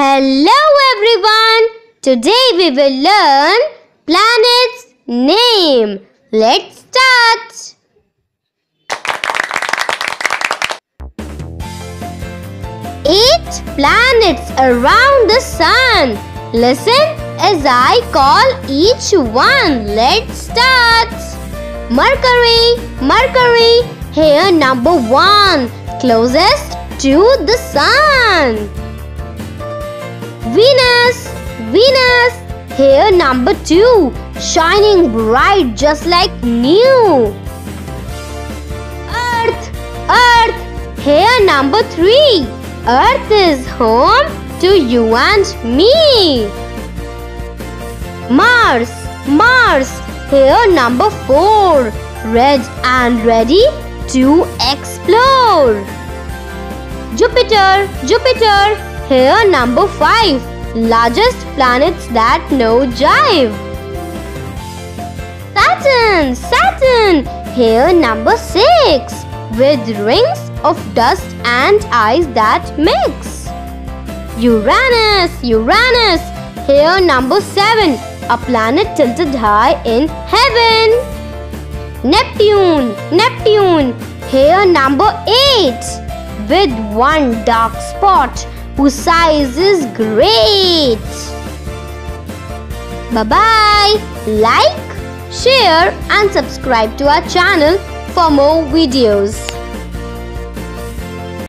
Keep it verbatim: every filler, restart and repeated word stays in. Hello everyone! Today we will learn planets' name. Let's start! Eight planets around the sun. Listen as I call each one. Let's start! Mercury, Mercury, here number one, closest to the sun. Venus, Venus, here number two, shining bright just like new. Earth, Earth, here number three, Earth is home to you and me. Mars, Mars, here number four, red and ready to explore. Jupiter, Jupiter, here number five, largest planets that no jive. Saturn, Saturn, here number six, with rings of dust and ice that mix. Uranus, Uranus, here number seven, a planet tilted high in heaven. Neptune, Neptune, here number eight, with one dark spot whose size is great. Bye-bye. Like, share and subscribe to our channel for more videos.